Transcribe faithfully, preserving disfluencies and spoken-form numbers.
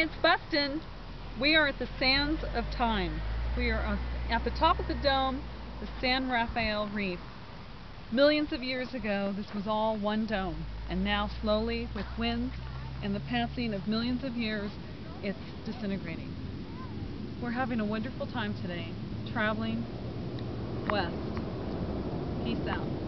Hi, it's Bustin. We are at the Sands of Time. We are at the top of the dome, the San Rafael Reef. Millions of years ago, this was all one dome, and now slowly, with winds and the passing of millions of years, it's disintegrating. We're having a wonderful time today, traveling west. Peace out.